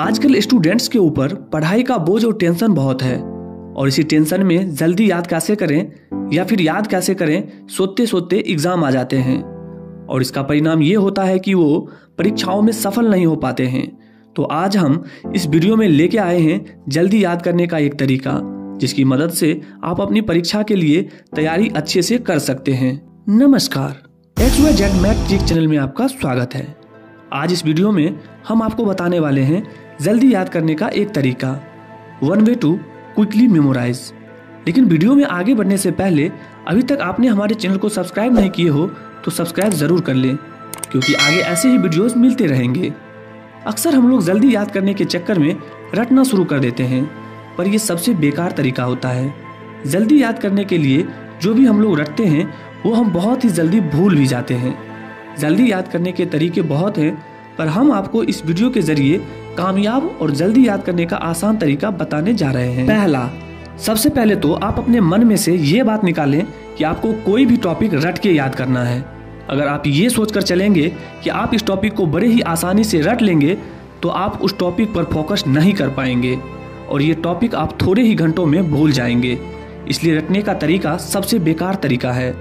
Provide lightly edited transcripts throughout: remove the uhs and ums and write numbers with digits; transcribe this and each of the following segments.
आजकल स्टूडेंट्स के ऊपर पढ़ाई का बोझ और टेंशन बहुत है और इसी टेंशन में जल्दी याद कैसे करें या फिर याद कैसे करें सोते सोते एग्जाम आ जाते हैं और इसका परिणाम ये होता है कि वो परीक्षाओं में सफल नहीं हो पाते हैं। तो आज हम इस वीडियो में लेके आए हैं जल्दी याद करने का एक तरीका जिसकी मदद से आप अपनी परीक्षा के लिए तैयारी अच्छे से कर सकते हैं। नमस्कार, XYZ मैथ ट्रिक चैनल में आपका स्वागत है। आज इस वीडियो में हम आपको बताने वाले हैं जल्दी याद करने का एक तरीका, 1 way to quickly memorize। लेकिन वीडियो में आगे बढ़ने से पहले अभी तक आपने हमारे चैनल को सब्सक्राइब नहीं किए हो तो सब्सक्राइब ज़रूर कर लें, क्योंकि आगे ऐसे ही वीडियोस मिलते रहेंगे। अक्सर हम लोग जल्दी याद करने के चक्कर में रटना शुरू कर देते हैं, पर यह सबसे बेकार तरीका होता है। जल्दी याद करने के लिए जो भी हम लोग रटते हैं वो हम बहुत ही जल्दी भूल भी जाते हैं। जल्दी याद करने के तरीके बहुत हैं, पर हम आपको इस वीडियो के जरिए कामयाब और जल्दी याद करने का आसान तरीका बताने जा रहे हैं। पहला, सबसे पहले तो आप अपने मन में से ये बात निकालें कि आपको कोई भी टॉपिक रट के याद करना है। अगर आप ये सोचकर चलेंगे कि आप इस टॉपिक को बड़े ही आसानी से रट लेंगे तो आप उस टॉपिक पर फोकस नहीं कर पाएंगे और ये टॉपिक आप थोड़े ही घंटों में भूल जाएंगे। इसलिए रटने का तरीका सबसे बेकार तरीका है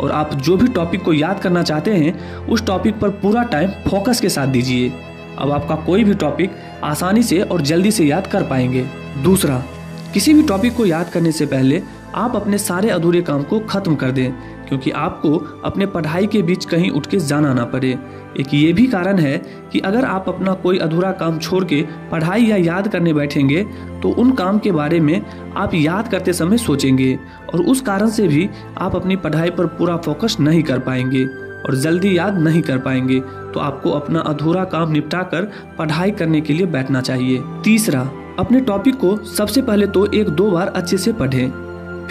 और आप जो भी टॉपिक को याद करना चाहते हैं उस टॉपिक पर पूरा टाइम फोकस के साथ दीजिए। अब आपका कोई भी टॉपिक आसानी से और जल्दी से याद कर पाएंगे। दूसरा, किसी भी टॉपिक को याद करने से पहले आप अपने सारे अधूरे काम को ख़त्म कर दें, क्योंकि आपको अपने पढ़ाई के बीच कहीं उठ के जाना ना पड़े। एक ये भी कारण है कि अगर आप अपना कोई अधूरा काम छोड़ के पढ़ाई या याद करने बैठेंगे तो उन काम के बारे में आप याद करते समय सोचेंगे और उस कारण से भी आप अपनी पढ़ाई पर पूरा फोकस नहीं कर पाएंगे और जल्दी याद नहीं कर पाएंगे। तो आपको अपना अधूरा काम निपटा कर पढ़ाई करने के लिए बैठना चाहिए। तीसरा, अपने टॉपिक को सबसे पहले तो 1-2 बार अच्छे से पढ़ें,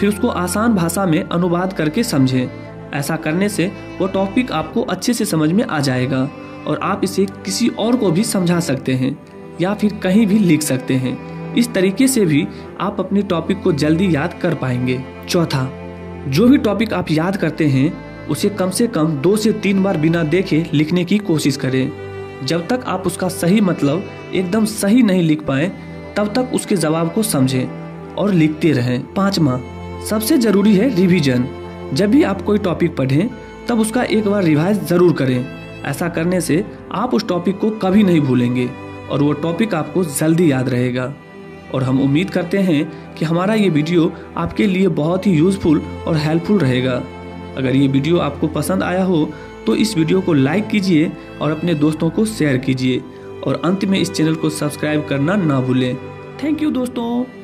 फिर उसको आसान भाषा में अनुवाद करके समझें। ऐसा करने से वो टॉपिक आपको अच्छे से समझ में आ जाएगा और आप इसे किसी और को भी समझा सकते हैं या फिर कहीं भी लिख सकते हैं। इस तरीके से भी आप अपने टॉपिक को जल्दी याद कर पाएंगे। चौथा, जो भी टॉपिक आप याद करते हैं उसे कम से कम 2 से 3 बार बिना देखे लिखने की कोशिश करें। जब तक आप उसका सही मतलब एकदम सही नहीं लिख पाएँ तब तक उसके जवाब को समझें और लिखते रहें। पाँचवा, सबसे ज़रूरी है रिवीजन। जब भी आप कोई टॉपिक पढ़ें तब उसका 1 बार रिवाइज ज़रूर करें। ऐसा करने से आप उस टॉपिक को कभी नहीं भूलेंगे और वो टॉपिक आपको जल्दी याद रहेगा। और हम उम्मीद करते हैं कि हमारा ये वीडियो आपके लिए बहुत ही यूज़फुल और हेल्पफुल रहेगा। अगर ये वीडियो आपको पसंद आया हो तो इस वीडियो को लाइक कीजिए और अपने दोस्तों को शेयर कीजिए और अंत में इस चैनल को सब्सक्राइब करना ना भूलें। थैंक यू दोस्तों।